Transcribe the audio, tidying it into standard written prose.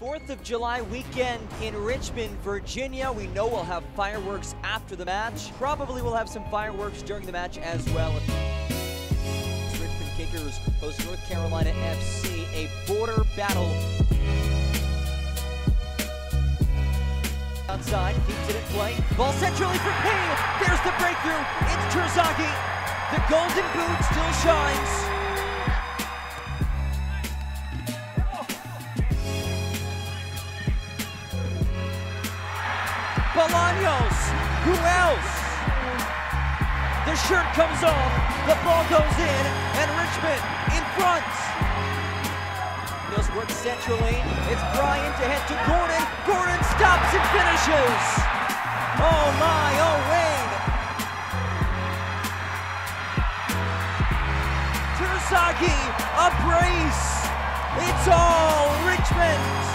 4th of July weekend in Richmond, Virginia. We know we'll have fireworks after the match. Probably we'll have some fireworks during the match as well. Richmond Kickers host North Carolina FC, a border battle. Outside, keeps it in play. Ball centrally for Payne. There's the breakthrough. It's Terzaghi. The golden boot still shines. Bolanos, who else? The shirt comes off, the ball goes in, and Richmond in front. Goes work centrally, it's Bryan to head to Gordon. Gordon stops and finishes. Oh my, Owayne. Terzaghi, a brace. It's all Richmond.